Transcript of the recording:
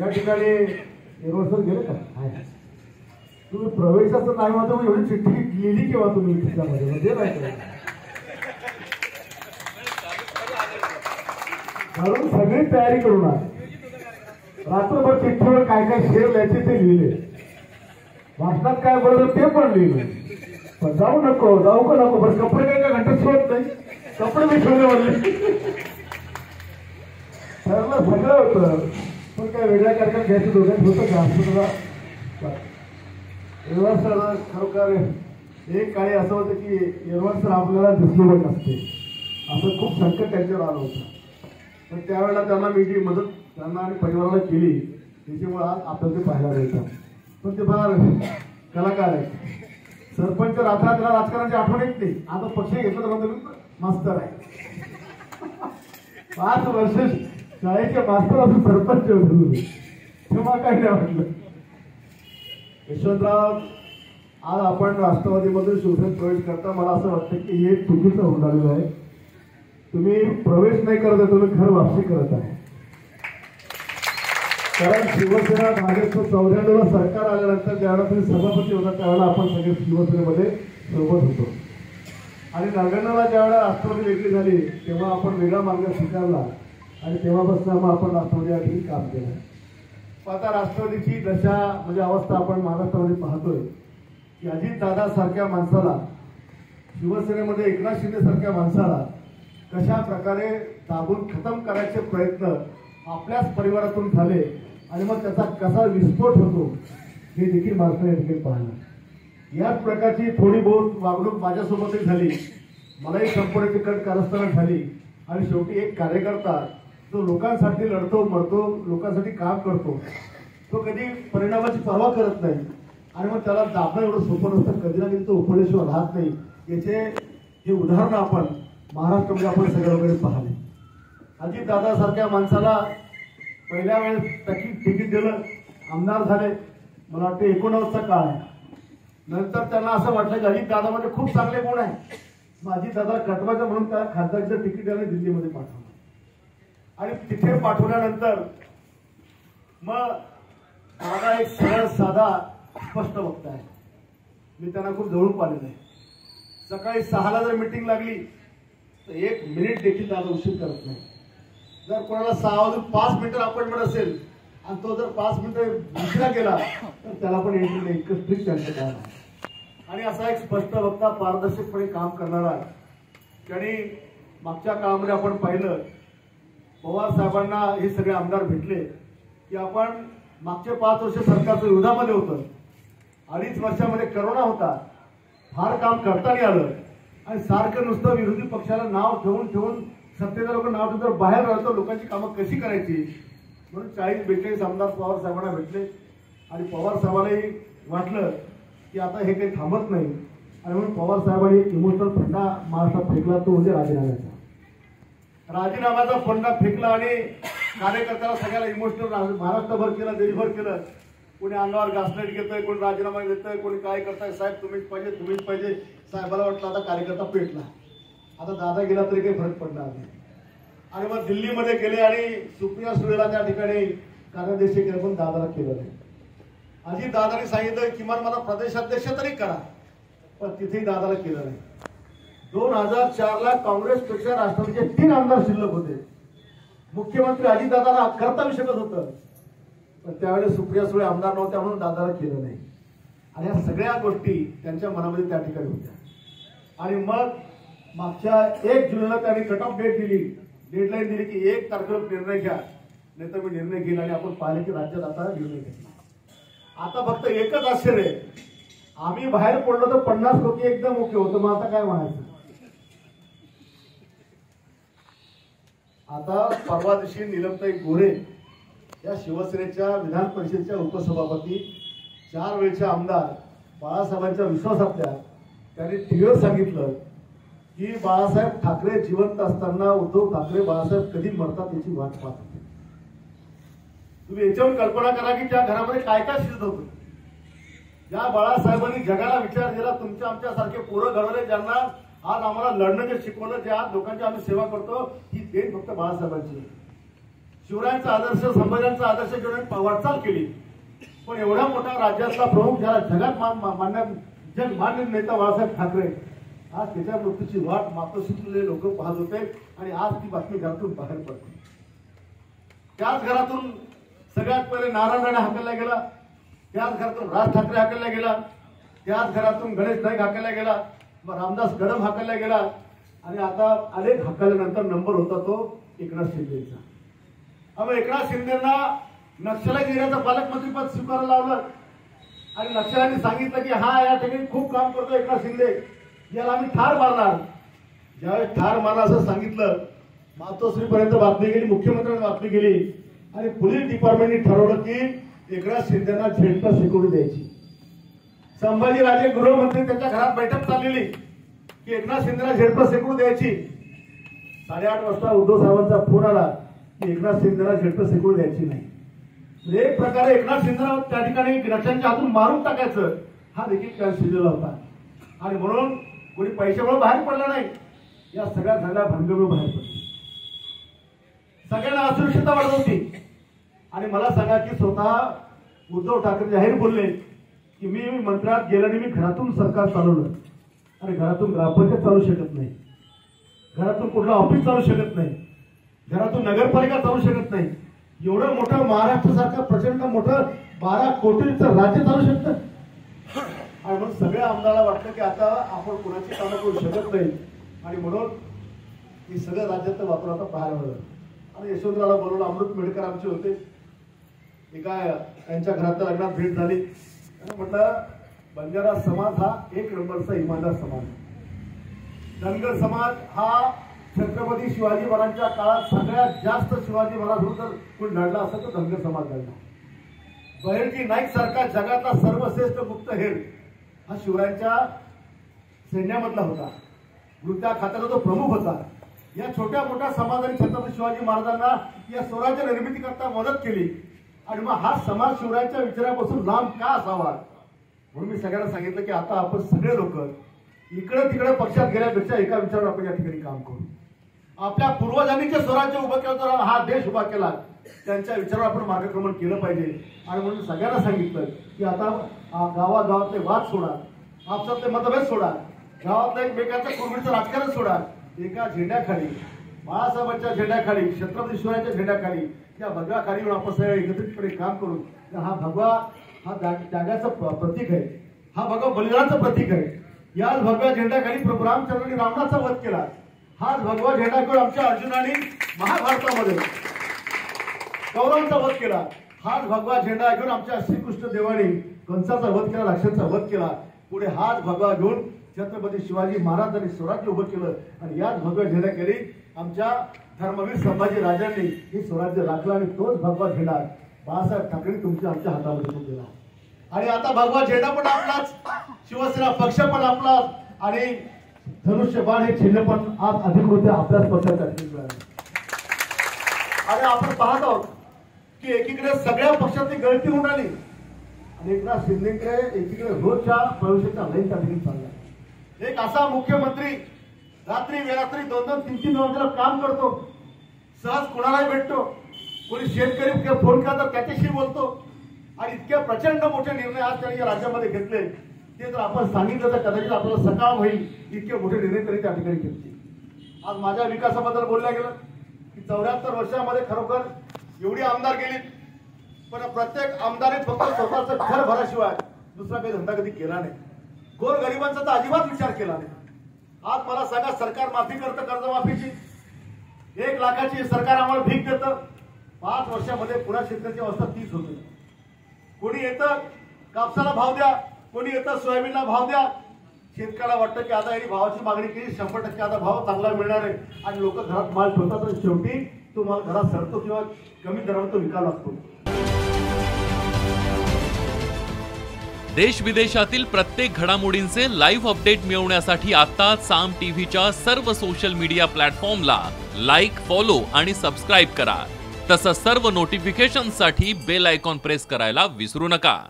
या ठिकाणी road sir गेले का तुम्ही प्रवेशाचं नाव होतं म्हणजे एवढी चिठ्ठी लिहिली केव्हा तुम्ही त्याच्यामध्ये म्हणजे नाही कारण सगळी तयारी करून रात्रभर चिठ्ठीवर काय काय शेर लिहायचे ते लिहिले वाचनात काय बरोबर ते पण लिहिले पण जाऊ नको बस कपडे काय का घंटा सोडत नाही कपडे मी ठेवले वाटले ठरलं सगळं होतं पण काय वेगळ्या कार्यक्रम घ्यायचं दोघांत होतं का असं तुला येरवण सर खरोखर एक काळी असं होतं की येरवण सर आपल्याला दिसले पण नसते असं खूप संकट त्यांच्यावर आलं होतं पण त्यावेळेला त्यांना मी जी मदत त्यांना आणि परिवाराला केली त्याच्यामुळे आज आपल्याला पाहायला मिळतं पण ते फार कलाकार आहेत सरपंच राहतात त्याला राजकारणाची आठवण येत नाही आता पक्ष घेतला तर म्हणतो मास्तर आहे 5 वर्ष शाळेचे मास्तर असून सरपंच होते तेव्हा काही नाही वाटलं यशवंतराव आज आपण राष्ट्रवादीमधून शिवसेनेत प्रवेश करता मला असं वाटतं की हे चुकीचं होऊन आलेलं आहे तुम्ही प्रवेश नाही करत आहे तुम्ही घर वापसी करत आहे कारण शिवसेना भाजपचं 94ला सरकार आल्यानंतर ज्यावेळेला तुम्ही सभापती होता त्यावेळेला आपण सगळे शिवसेनेमध्ये सोबत होतो आणि नगरनाला ज्यावेळेला राष्ट्रवादी वेगळी झाली तेव्हा आपण वेगळा मार्ग स्वीकारला आणि तेव्हापासून मग आपण राष्ट्रवादीसाठी काम केलं आता राष्ट्रवादीची दशा म्हणजे अवस्था आपण महाराष्ट्रामध्ये पाहतोय की अजितदादासारख्या माणसाला शिवसेनेमध्ये एकनाथ शिंदेसारख्या माणसाला कशा प्रकारे दाबून खतम करायचे प्रयत्न आपल्याच परिवारातून झाले आणि मग त्याचा कसा विस्फोट होतो हे देखील महाराष्ट्राने देखील पाहिलं याच प्रकारची थोडी बहुत वागणूक माझ्यासोबतही झाली मलाही संपर्क कट करताना झाली आणि शेवटी एक कार्यकर्ता तो लोकांसाठी लढतो मरतो लोकांसाठी काम करतो तो कधी परिणामाची पर्वा करत नाही आणि मग त्याला दाबणं एवढं सोपं नसतं कधी ना कधी तो उपलेश्वर राहत नाही याचे हे उदाहरणं आपण महाराष्ट्रामध्ये आपण सगळ्याकडे पाहिले अजितदादासारख्या माणसाला पहिल्या वेळेस तिकीट दिलं आमदार झाले मला वाटतं 89चा काळ आहे नंतर त्यांना असं वाटलं की अजितदादामध्ये खूप चांगले गुण आहे मग अजितदादा कटवायचं म्हणून त्या खासदारचं तिकीट त्याने दिल्लीमध्ये पाठवलं आणि तिथे पाठवल्यानंतर मग दादा एक सरळ साधा स्पष्ट वक्ता आहे मी त्यांना खूप जवळून पाहिलेलं आहे सकाळी 6ला जर मीटिंग लागली तर 1 मिनिट देखील दादा उशीर करत नाही जर कोणाला 6 वाजून 5 मिनिटं अपॉइंटमेंट असेल आणि तो जर 5 मिनिटं उशिरा गेला तर त्याला पण एंट्री नाही इतकं स्ट्रिक्ट त्यांचं काम आहे आणि असा एक स्पष्ट वक्ता पारदर्शकपणे काम करणारा त्यांनी मागच्या काळामध्ये आपण पाहिलं पवार साहेबांना हे सगळे आमदार भेटले की आपण मागचे 5 वर्ष सरकारचं विरोधामध्ये होतं 2.5 वर्षामध्ये करोना होता फार काम करता नाही आलं आणि सारखं नुसतं विरोधी पक्षाला नाव ठेवून सत्तेचं लोक नाव ठेवून जर बाहेर राहतो लोकांची कामं कशी करायची म्हणून 40-42 आमदार पवार साहेबांना भेटले आणि पवार साहेबांनाही वाटलं की आता हे काही थांबत नाही आणि म्हणून पवार साहेबांनी एक इमोशनल फंडा महाराष्ट्रात फेकला तो म्हणजे राजीनाम्याचा राजीनाम्याचा फंडा फेकला आणि कार्यकर्त्याला सगळ्याला इमोशनल महाराष्ट्रभर केलं देशभर केलं कोणी अंगावर घासलेट घेतोय कोणी राजीनामा देतोय कोणी काय करताय साहेब तुम्हीच पाहिजे साहेबाला वाटलं आता कार्यकर्ता पेटला आता दादा गेला तरी काही फरक पडणार नाही आणि मग दिल्लीमध्ये गेले आणि सुप्रिया सुळेला त्या ठिकाणी कार्याध्यक्ष केलं पण दादाला केलं नाही अजित दादाने सांगितलं किमान मला प्रदेशाध्यक्ष तरी करा पण तिथेही दादाला केलं नाही 2004ला काँग्रेसपेक्षा राष्ट्रवादीचे 3 आमदार शिल्लक होते मुख्यमंत्री अजितदादाला करता येऊ शकत होतं पण त्यावेळेस सुप्रिया सुळे आमदार नव्हत्या म्हणून दादाला केलं नाही आणि ह्या सगळ्या गोष्टी त्यांच्या मनामध्ये त्या ठिकाणी होत्या आणि मग मागच्या 1 जुलैला त्यांनी कट ऑफ डेडलाईन दिली की 1 तारखेला निर्णय घ्या नाही तर मी निर्णय घेईल आणि आपण पाहिले की राज्यात आता निर्णय घेतला आता फक्त एकच आश्चर्य आम्ही बाहेर पडलो तर 50 कोटी एकदम ओके होतं मग आता काय म्हणायचं आता परवा दिवशी निलमताई गोरे या शिवसेनेच्या विधान परिषदेच्या उपसभापती 4 वेळचे आमदार बाळासाहेबांच्या विश्वासातल्या त्यांनी टीव्हीवर सांगितलं की बाळासाहेब ठाकरे जिवंत असताना उद्धव ठाकरे बाळासाहेब कधी मरतात याची वाट पाहत होते तुम्ही याच्यावर कल्पना करा की त्या घरामध्ये काय काय शिजत होतं ज्या बाळासाहेबांनी जगाला विचार दिला तुमच्या आमच्यासारखे पोरं घडवले ज्यांना आज आम्हाला लढणं जे शिकवलं जे आज लोकांची आम्ही सेवा करतो ही देण फक्त बाळासाहेबांची शिवरायांचा आदर्श, संभाजीराजांचा आदर्श घेऊन वाटचाल केली। पण एवढा मोठा राज्यातला प्रमुख ज्याला जगात मान्य नेता बाळासाहेब ठाकरे आज त्याच्या मृत्यूची वाट मात्र सुटलेले लोक पाहत होते आणि आज ती बातमी घरातून बाहेर पडते। त्याच घरातून सगळ्यात पहिले नारायण राणे हाकलला गेला, त्याच घरातून राज ठाकरे हाकलला गेला, त्याच घरातून गणेश नाईक हाकलला गेला, मग रामदास कदम हाकलला गेला आणि आता अनेक हाकल्यानंतर नंबर होता तो एकनाथ शिंदेचा। अब एकनाथ शिंदेना नक्षलवादी एरियाचं पालकमंत्री पद स्वीकारायला लावलं आणि नक्षल्यांनी सांगितलं की हा या ठिकाणी खूप काम करतो एकनाथ शिंदे, याला आम्ही ठार मारणार। ज्यावेळेस ठार मारणार असं सांगितलं मातोश्रीपर्यंत बातमी गेली, मुख्यमंत्र्यांनी बातमी गेली आणि पोलीस डिपार्टमेंटने ठरवलं की एकनाथ शिंदेना झेंडा सिक्युरिटी द्यायची। संभाजीराजे गृहमंत्री त्यांच्या घरात बैठक चाललेली की एकनाथ शिंदेला झेंडा सिक्युरिटी द्यायची। 8:30 वाजता उद्धव साहेबांचा फोन आला की एकनाथ शिंदेला झेंडा सिक्युरिटी द्यायची नाही। एक प्रकारे एकनाथ शिंदेला त्या ठिकाणी नक्षल्यांच्या हातून मारून टाकायचं हा देखील प्लॅन शिजवला होता आणि म्हणून कोणी पैशामुळे बाहेर पडला नाही, या सगळ्या झगडा भांडणामुळे बाहेर पडला। सगळ्यांना असुरक्षितता वाटत होती आणि मला सांगा की स्वतः उद्धव ठाकरे जाहीर बोलले की मी मंत्रालयात गेलो आणि मी घरातून सरकार चालवलं आणि घरातून ग्रामपंचायत चालू शकत नाही, घरातून कुठलं ऑफिस चालू शकत नाही, घरातून नगरपालिका चालू शकत नाही। एवढं मोठं महाराष्ट्र सरकार प्रचंड मोठं 12 कोटीचं राज्य चालू शकतं आणि म्हणून सगळ्या आमदाराला वाटलं की आता आपण कोणाची कामं करू शकत नाही आणि म्हणून हे सगळं राज्यात वापर आता बाहेर आलं आणि यशवंतरावला बोलवलं। अमृत मेडकर आमचे होते, एका त्यांच्या घरात लग्नात भेट झाली आणि म्हटलं बंजारा समाज हा एक नंबरचा इमानदार समाज, धनगर समाज हा छत्रपती शिवाजी महाराजांच्या काळात सगळ्यात जास्त शिवाजी महाराज जर कोण लढला असं तर धनगर समाज लढला। बहिर्जी नाईक सारखा जगातला सर्वश्रेष्ठ गुप्तहेर हा शिवरायांच्या सैन्यामधला होता, वृत्ता खात्याचा तो प्रमुख होता। या छोट्या मोठ्या समाजाने छत्रपती शिवाजी महाराजांना या स्वराज्य निर्मिती करता मदत केली आणि मग हा समाज शिवरायांच्या विचारापासून लांब का असावा म्हणून मी सगळ्यांना सांगितलं की आता आपण सगळे लोक इकडे तिकडे पक्षात गेल्यापेक्षा एका विचारावर आपण या ठिकाणी काम करू। आपल्या पूर्वजांनी जे स्वराज्य उभं केलं, हा देश उभा केला, त्यांच्या विचारावर आपण मार्गक्रमण केलं पाहिजे आणि म्हणून सगळ्यांना सांगितलं की आता गावागावातले वाद सोडा, आपसातले मतभेद सोडा, गावातलं एकमेकांचं कोंबडीचं राजकारण सोडा। एका झेंड्याखाली, बाळासाहेबांच्या झेंड्याखाली, छत्रपती शिवाजीच्या झेंड्याखाली, या भगव्याखाली म्हणून आपण सगळ्या एकत्रितपणे काम करू। हा भगवा हा त्यागाचं प्रतीक आहे, हा भगवा बलिदानाचं प्रतीक आहे। याच भगव्या झेंड्याखाली प्रभू रामचंद्रांनी रावणाचा वध केला, हाच भगवा झेंडा घेऊन आमच्या अर्जुनाने महाभारतामध्ये कौरवांचा वध केला, हाच भगवा झेंडा घेऊन आमच्या श्रीकृष्ण देवाने कंसाचा वध केला, राक्षसाचा वध केला, पुढे हाच भगवा घेऊन छत्रपती शिवाजी महाराजांनी स्वराज्य उभं केलं आणि याच भगवा झेंडा केली आमच्या धर्मवीर संभाजी राजांनी हे स्वराज्य राखलं आणि तोच भगवा झेंडा बाळासाहेब ठाकरे तुमच्या आमच्या हातामध्ये दिला आणि आता भगवा झेंडा पण आपलाच, शिवसेना पक्ष पण आपलाच आणि धनुष्यबाण हे चिन्ह पण आज अधिकृत आपल्याच पक्षात आहे। आणि आपण पाहत आहोत की एकीकडे सगळ्या पक्षातली गळती होऊन राहिली आणि एकनाथ शिंदेकडे एकीकडे रोजच्या प्रवेशाच्या लईन टाकून चालला। एक असा मुख्यमंत्री रात्री वेरात्री 2-3 काम करतो, सहज कोणालाही भेटतो, कोणी शेतकरी फोन करता त्याच्याशी बोलतो आणि इतक्या प्रचंड मोठे निर्णय आज त्यांनी राज्यामध्ये घेतले ते जर आपण सांगितलं तर कदाचित आपल्याला सकाळ होईल। इतके मोठे निर्णय तरी त्या ठिकाणी घेतले। आज माझ्या विकासाबद्दल बोलल्या गेलं की 74 वर्षामध्ये खरोखर एवढी आमदार गेली, पण प्रत्येक आमदाराने फक्त स्वतःचं घर भराशिवाय दुसरा काही धंदा कधी केला नाही, गोरगरिबांचा तर अजिबात विचार केला नाही। आज मला सांगा, सरकार माफी करतं कर्जमाफीची, 1 लाखाची सरकार आम्हाला भीक देतं। 5 वर्षामध्ये पुन्हा शेतकऱ्याची अवस्था 30 होते। कोणी येतं कापसाला भाव द्या, कोणी येतं सोयाबीनला भाव द्या। शेतकऱ्याला वाटतं की आता यांनी भावाची मागणी केली, 100% आता भाव चांगला मिळणार आहे आणि लोक घरात माल ठेवतात आणि शेवटी तो माल घरात सरतो किंवा कमी दरावर तो विकावा लागतो। देश विदेशातील प्रत्येक घडामोडींचे लाईव्ह अपडेट मिळवण्यासाठी आता साम टीव्हीच्या सर्व सोशल मीडिया प्लॅटफॉर्मला लाईक, फॉलो आणि सबस्क्राईब करा। तसंच सर्व नोटिफिकेशनसाठी बेल आयकॉन प्रेस करायला विसरू नका।